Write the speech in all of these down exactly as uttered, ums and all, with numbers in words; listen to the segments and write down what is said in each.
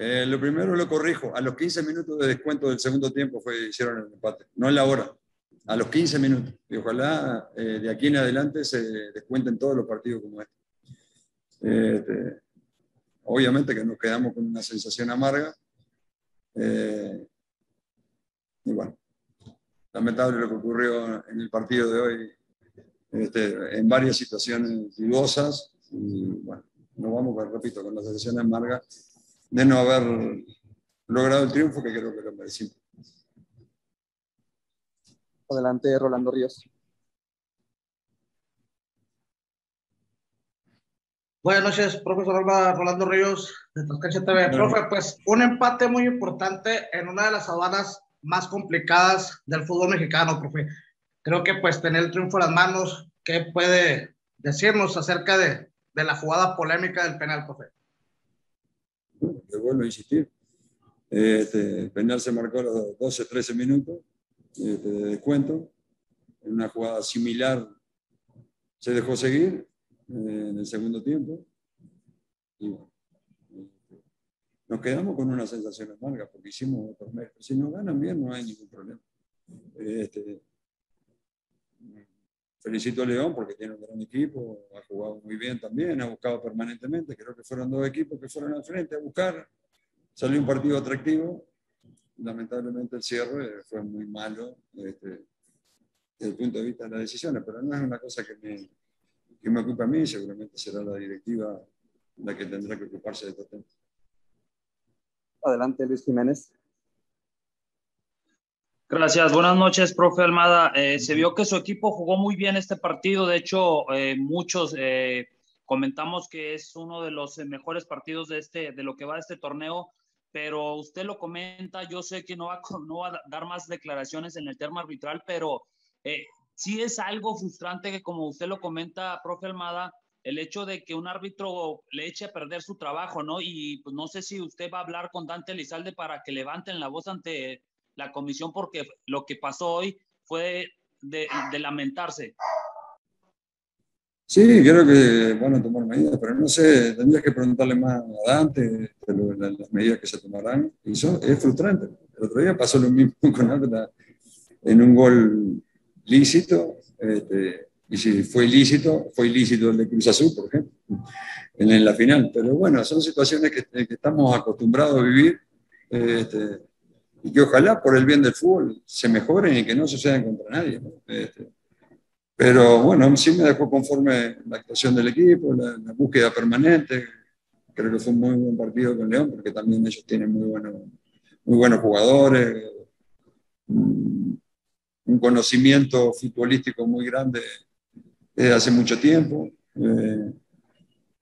Eh, lo primero lo corrijo. A los quince minutos de descuento del segundo tiempo fue, hicieron el empate. No en la hora. A los quince minutos. Y ojalá eh, de aquí en adelante se descuenten todos los partidos como este. Eh, este obviamente que nos quedamos con una sensación amarga. Eh, y bueno, lamentable lo que ocurrió en el partido de hoy. Este, en varias situaciones dudosas. Y bueno, nos vamos, repito, con la sensación amarga de no haber logrado el triunfo, que creo que lo merecimos. Adelante, Rolando Ríos. Buenas noches, profesor Alba, Rolando Ríos, de Transcript T V. Bueno. Profe, pues un empate muy importante en una de las aduanas más complicadas del fútbol mexicano, profe. Creo que pues tener el triunfo en las manos, ¿qué puede decirnos acerca de, de la jugada polémica del penal, profe? Le vuelvo a insistir, este, el penal se marcó a los doce, trece minutos este, de descuento, en una jugada similar se dejó seguir eh, en el segundo tiempo, y bueno, este, nos quedamos con una sensación amarga, porque hicimos otros meses, si nos ganan bien no hay ningún problema. Este, felicito a León porque tiene un gran equipo, ha jugado muy bien también, ha buscado permanentemente, creo que fueron dos equipos que fueron al frente a buscar, salió un partido atractivo, lamentablemente el cierre fue muy malo este, desde el punto de vista de las decisiones, pero no es una cosa que me, que me ocupa a mí, seguramente será la directiva la que tendrá que ocuparse de este tema. Adelante, Luis Jiménez. Gracias, buenas noches, profe Almada. Eh, se vio que su equipo jugó muy bien este partido, de hecho, eh, muchos eh, comentamos que es uno de los mejores partidos de, este, de lo que va de este torneo, pero usted lo comenta, yo sé que no va, no va a dar más declaraciones en el tema arbitral, pero eh, sí es algo frustrante que, como usted lo comenta, profe Almada, el hecho de que un árbitro le eche a perder su trabajo, ¿no? Y pues, no sé si usted va a hablar con Dante Elizalde para que levanten la voz ante la comisión, porque lo que pasó hoy fue de, de lamentarse. Sí, creo que van a tomar medidas, pero no sé, tendrías que preguntarle más a Dante lo, la, las medidas que se tomarán. Y eso es frustrante. El otro día pasó lo mismo con Atlas en un gol lícito, este, y si fue ilícito, fue ilícito el de Cruz Azul, por ejemplo, en, en la final. Pero bueno, son situaciones que, que estamos acostumbrados a vivir, este, y que ojalá por el bien del fútbol se mejoren y que no sucedan contra nadie, ¿no? Este, pero bueno, sí me dejó conforme la actuación del equipo, la, la búsqueda permanente. Creo que fue un muy buen partido con León, porque también ellos tienen muy buenos, muy buenos jugadores, un conocimiento futbolístico muy grande desde hace mucho tiempo. Eh,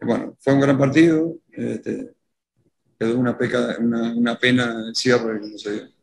bueno, fue un gran partido. Este, Quedó una, peca, una, una pena el cierre, no sé.